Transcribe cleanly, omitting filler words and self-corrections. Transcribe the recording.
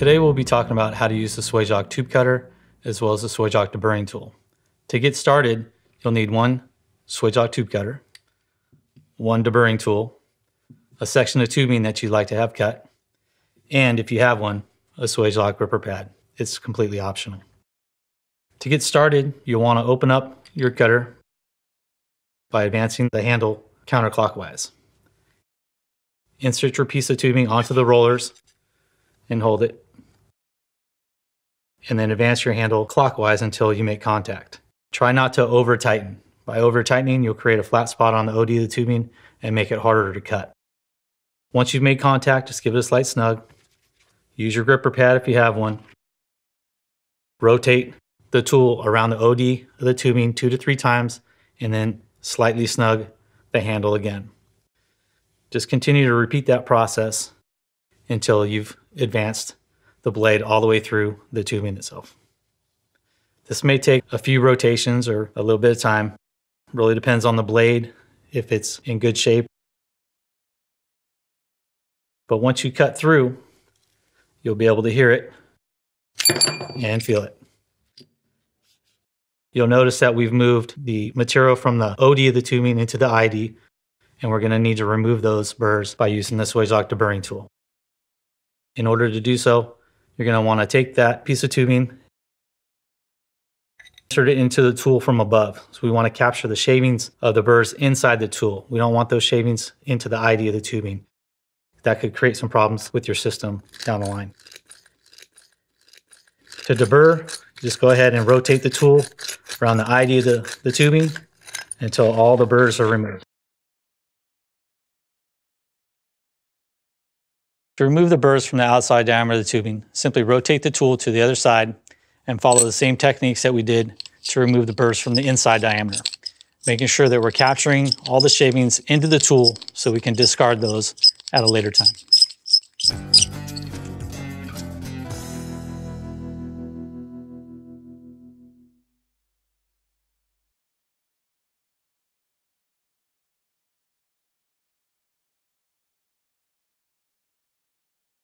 Today we'll be talking about how to use the Swagelok tube cutter as well as the Swagelok deburring tool. To get started, you'll need one Swagelok tube cutter, one deburring tool, a section of tubing that you'd like to have cut, and if you have one, a Swagelok gripper pad. It's completely optional. To get started, you'll want to open up your cutter by advancing the handle counterclockwise. Insert your piece of tubing onto the rollers and hold it, and then advance your handle clockwise until you make contact. Try not to over-tighten. By over-tightening, you'll create a flat spot on the OD of the tubing and make it harder to cut. Once you've made contact, just give it a slight snug. Use your gripper pad if you have one. Rotate the tool around the OD of the tubing 2 to 3 times, and then slightly snug the handle again. Just continue to repeat that process until you've advanced the blade all the way through the tubing itself. This may take a few rotations or a little bit of time. Really depends on the blade, if it's in good shape. But once you cut through, you'll be able to hear it and feel it. You'll notice that we've moved the material from the OD of the tubing into the ID, and we're going to need to remove those burrs by using the Swagelok deburring tool. In order to do so, you're going to want to take that piece of tubing, insert it into the tool from above. So we want to capture the shavings of the burrs inside the tool. We don't want those shavings into the ID of the tubing. That could create some problems with your system down the line. To deburr, just go ahead and rotate the tool around the ID of the tubing until all the burrs are removed. To remove the burrs from the outside diameter of the tubing, simply rotate the tool to the other side and follow the same techniques that we did to remove the burrs from the inside diameter, making sure that we're capturing all the shavings into the tool so we can discard those at a later time.